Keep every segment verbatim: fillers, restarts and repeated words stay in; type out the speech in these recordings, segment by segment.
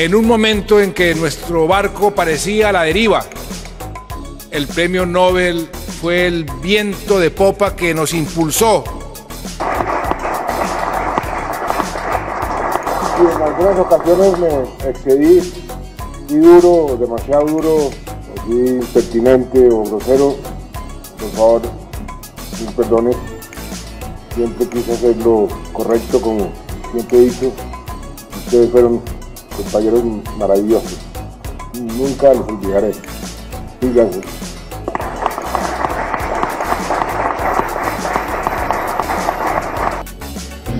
En un momento en que nuestro barco parecía a la deriva, el premio Nobel fue el viento de popa que nos impulsó. Y en algunas ocasiones me excedí y duro, demasiado duro, impertinente o grosero, por favor, sin perdones. Siempre quise hacer lo correcto, como siempre he dicho. Ustedes fueron compañeros maravillosos. Nunca los olvidaré. Fíjense.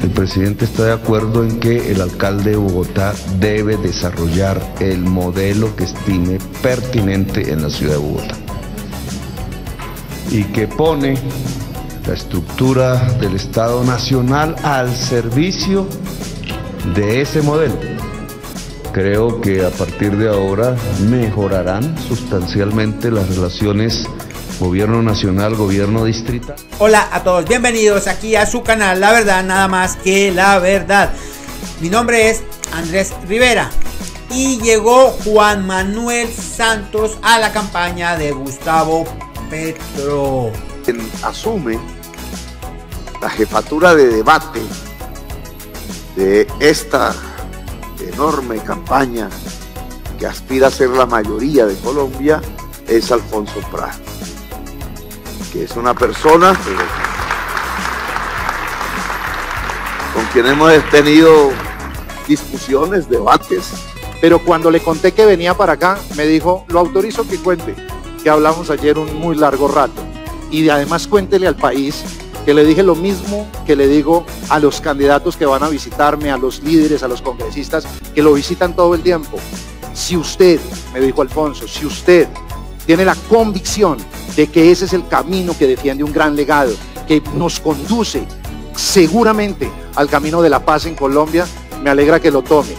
El presidente está de acuerdo en que el alcalde de Bogotá debe desarrollar el modelo que estime pertinente en la ciudad de Bogotá y que pone la estructura del Estado Nacional al servicio de ese modelo. Creo que a partir de ahora mejorarán sustancialmente las relaciones Gobierno Nacional, Gobierno Distrital. Hola a todos, bienvenidos aquí a su canal La Verdad, Nada Más Que La Verdad. Mi nombre es Andrés Rivera y llegó Juan Manuel Santos a la campaña de Gustavo Petro. Quien asume la jefatura de debate de esta enorme campaña que aspira a ser la mayoría de Colombia es Alfonso Prada, que es una persona con quien hemos tenido discusiones, debates. Pero cuando le conté que venía para acá, me dijo, lo autorizo que cuente, que hablamos ayer un muy largo rato. Y además cuéntele al país que le dije lo mismo que le digo a los candidatos que van a visitarme, a los líderes, a los congresistas, que lo visitan todo el tiempo. Si usted, me dijo Alfonso, si usted tiene la convicción de que ese es el camino que defiende un gran legado, que nos conduce seguramente al camino de la paz en Colombia, me alegra que lo tome.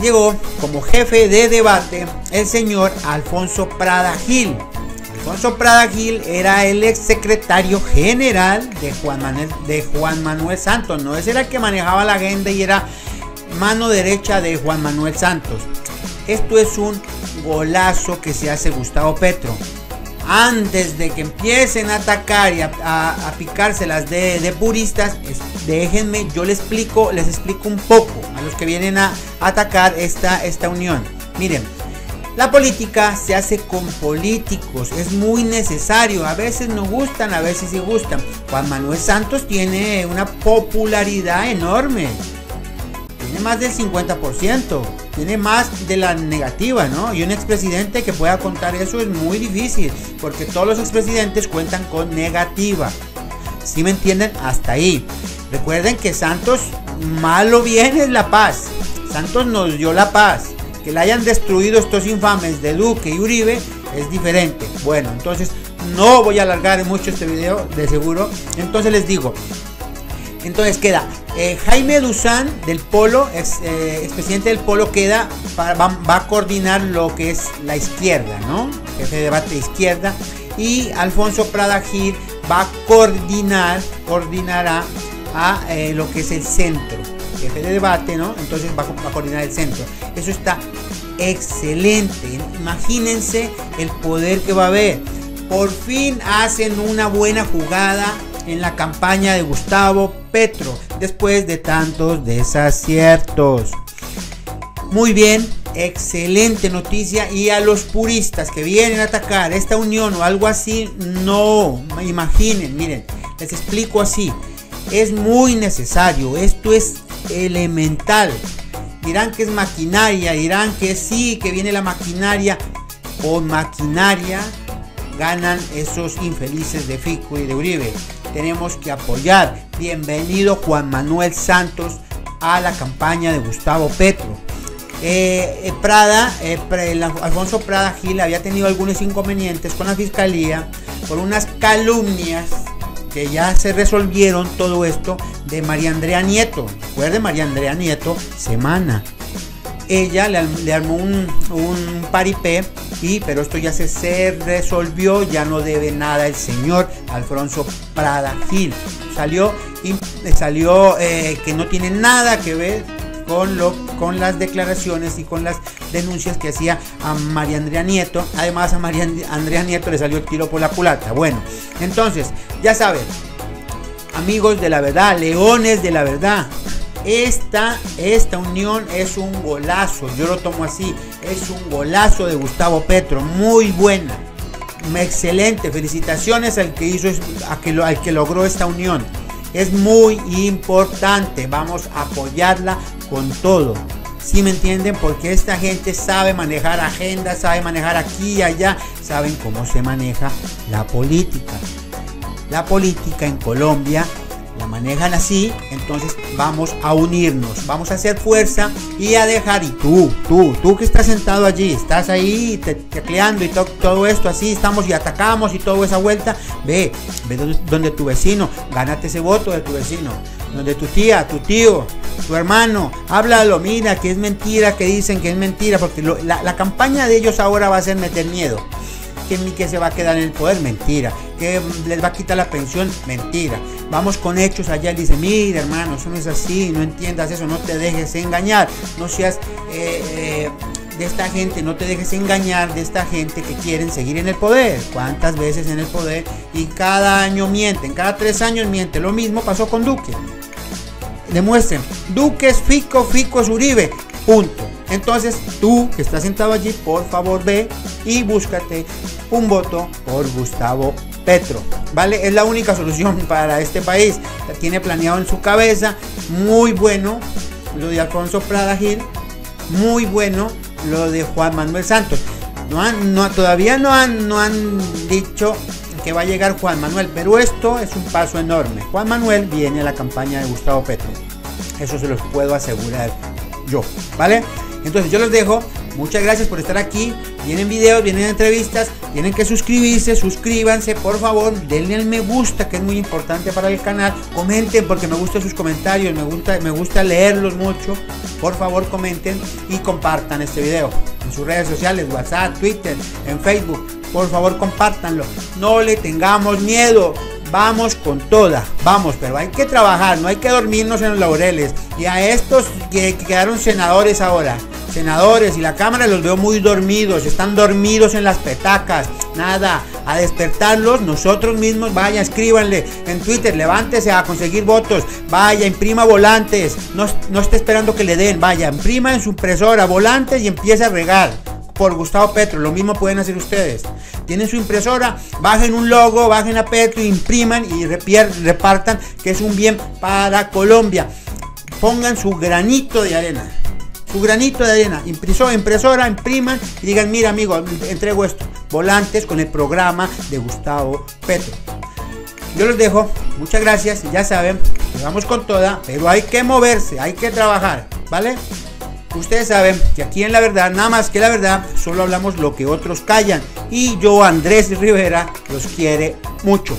Llegó como jefe de debate el señor Alfonso Prada Gil. Alfonso Prada Gil era el exsecretario general de Juan Manuel, de Juan Manuel Santos, ¿no? Ese era el que manejaba la agenda y era mano derecha de Juan Manuel Santos. Esto es un golazo que se hace Gustavo Petro. Antes de que empiecen a atacar y a, a, a picárselas de, de puristas, es, déjenme, yo les explico, les explico un poco a los que vienen a atacar esta, esta unión. Miren, la política se hace con políticos, es muy necesario, a veces no gustan, a veces sí gustan. Juan Manuel Santos tiene una popularidad enorme, tiene más del cincuenta por ciento. Tiene más de la negativa, ¿no? Y un expresidente que pueda contar eso es muy difícil, porque todos los expresidentes cuentan con negativa. ¿Sí me entienden? Hasta ahí. Recuerden que Santos, mal o bien, es la paz. Santos nos dio la paz. Que la hayan destruido estos infames de Duque y Uribe es diferente. Bueno, entonces no voy a alargar mucho este video, de seguro. Entonces les digo... Entonces queda eh, Jaime Duzán del Polo, ex, eh, expresidente del Polo, queda para, va, va a coordinar lo que es la izquierda, ¿no? Jefe de debate de izquierda. Y Alfonso Prada Gil va a coordinar, coordinará a eh, lo que es el centro. Jefe de debate, ¿no? Entonces va, va a coordinar el centro. Eso está excelente. Imagínense el poder que va a haber. Por fin hacen una buena jugada en la campaña de Gustavo Petro después de tantos desaciertos. Muy bien, excelente noticia. Y a los puristas que vienen a atacar esta unión o algo así, no, imaginen, miren, les explico así, es muy necesario, esto es elemental. Dirán que es maquinaria, dirán que sí, que viene la maquinaria. Con maquinaria ganan esos infelices de Fico y de Uribe. Tenemos que apoyar. Bienvenido Juan Manuel Santos a la campaña de Gustavo Petro. Eh, eh, Prada, eh, Alfonso Prada Gil había tenido algunos inconvenientes con la fiscalía por unas calumnias que ya se resolvieron, todo esto de María Andrea Nieto. Recuerden, María Andrea Nieto, semana. Ella le, le armó un, un paripé, y, pero esto ya se, se resolvió, ya no debe nada el señor Alfonso Prada Gil. Salió, y, salió eh, que no tiene nada que ver con, lo, con las declaraciones y con las denuncias que hacía a María Andrea Nieto. Además, a María Andrea Nieto le salió el tiro por la culata. Bueno, entonces, ya saben, amigos de la verdad, leones de la verdad, esta, esta unión es un golazo, yo lo tomo así, es un golazo de Gustavo Petro, muy buena, excelente, felicitaciones al que hizo, a que, al que logró esta unión, es muy importante, vamos a apoyarla con todo. ¿Sí me entienden? Porque esta gente sabe manejar agendas, sabe manejar aquí y allá, saben cómo se maneja la política. La política en Colombia la manejan así, entonces vamos a unirnos, vamos a hacer fuerza y a dejar, y tú, tú, tú que estás sentado allí, estás ahí te, tecleando y to, todo esto así, estamos y atacamos y toda esa vuelta, ve, ve donde tu vecino, gánate ese voto de tu vecino, donde tu tía, tu tío, tu hermano, háblalo, mira que es mentira, que dicen que es mentira, porque lo, la, la campaña de ellos ahora va a ser meter miedo. Que ni que se va a quedar en el poder, mentira, que les va a quitar la pensión, mentira, vamos con hechos allá y dice, mira hermano, eso no es así, no entiendas eso, no te dejes engañar, no seas eh, eh, de esta gente, no te dejes engañar de esta gente que quieren seguir en el poder, cuántas veces en el poder y cada año mienten, cada tres años mienten, lo mismo pasó con Duque, demuestren, Duque es Fico, Fico es Uribe, punto. Entonces tú que estás sentado allí, por favor ve y búscate un voto por Gustavo Petro, ¿vale? Es la única solución para este país, la tiene planeado en su cabeza, muy bueno lo de Alfonso Prada Gil, muy bueno lo de Juan Manuel Santos, no han, no, todavía no han, no han dicho que va a llegar Juan Manuel, pero esto es un paso enorme, Juan Manuel viene a la campaña de Gustavo Petro, eso se los puedo asegurar yo, ¿vale? Entonces yo los dejo, muchas gracias por estar aquí, vienen videos, vienen entrevistas, tienen que suscribirse, suscríbanse por favor, denle el me gusta que es muy importante para el canal, comenten porque me gustan sus comentarios, me gusta, me gusta leerlos mucho, por favor comenten y compartan este video en sus redes sociales, WhatsApp, Twitter, en Facebook, por favor compártanlo, no le tengamos miedo. Vamos con toda, vamos, pero hay que trabajar, no hay que dormirnos en los laureles. Y a estos que quedaron senadores ahora, senadores y la Cámara los veo muy dormidos, están dormidos en las petacas, nada, a despertarlos nosotros mismos, vaya, escríbanle en Twitter, levántese a conseguir votos, vaya, imprima volantes, no, no esté esperando que le den, vaya, imprima en su impresora volantes y empieza a regar. Por Gustavo Petro, lo mismo pueden hacer ustedes, tienen su impresora, bajen un logo, bajen a Petro, impriman y repartan, que es un bien para Colombia, pongan su granito de arena, su granito de arena, impresora, impresora, impriman y digan, mira amigo, entrego esto, volantes con el programa de Gustavo Petro. Yo los dejo, muchas gracias, ya saben, vamos con toda, pero hay que moverse, hay que trabajar, ¿vale? Ustedes saben que aquí en La Verdad, nada más que la verdad, solo hablamos lo que otros callan. Y yo, Andrés Rivera, los quiere mucho.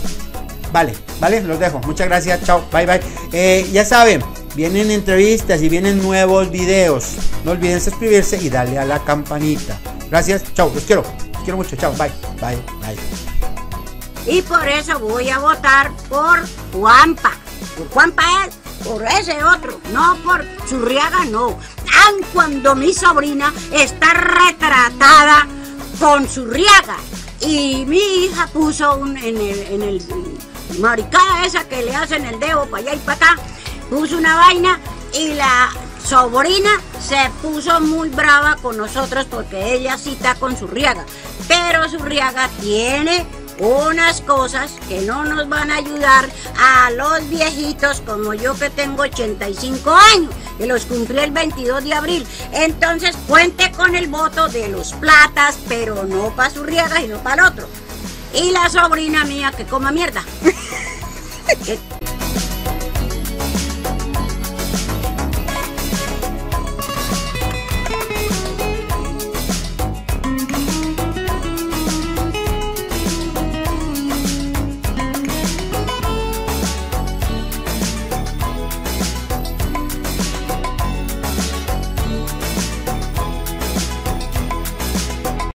Vale, vale, los dejo. Muchas gracias, chao, bye, bye. Eh, ya saben, vienen entrevistas y vienen nuevos videos. No olviden suscribirse y darle a la campanita. Gracias, chao, los quiero. Los quiero mucho, chao, bye, bye, bye. Y por eso voy a votar por Juanpa. Por Juanpa es... por ese otro, no por Zurriaga, no. Tan cuando mi sobrina está retratada con Zurriaga y mi hija puso un, en el, en el maricada esa que le hacen el dedo para allá y para acá, puso una vaina y la sobrina se puso muy brava con nosotros porque ella sí está con Zurriaga, pero Zurriaga tiene unas cosas que no nos van a ayudar a los viejitos como yo que tengo ochenta y cinco años, que los cumplí el veintidós de abril. Entonces cuente con el voto de los platas, pero no para Zurriaga, sino para el otro. Y la sobrina mía que coma mierda.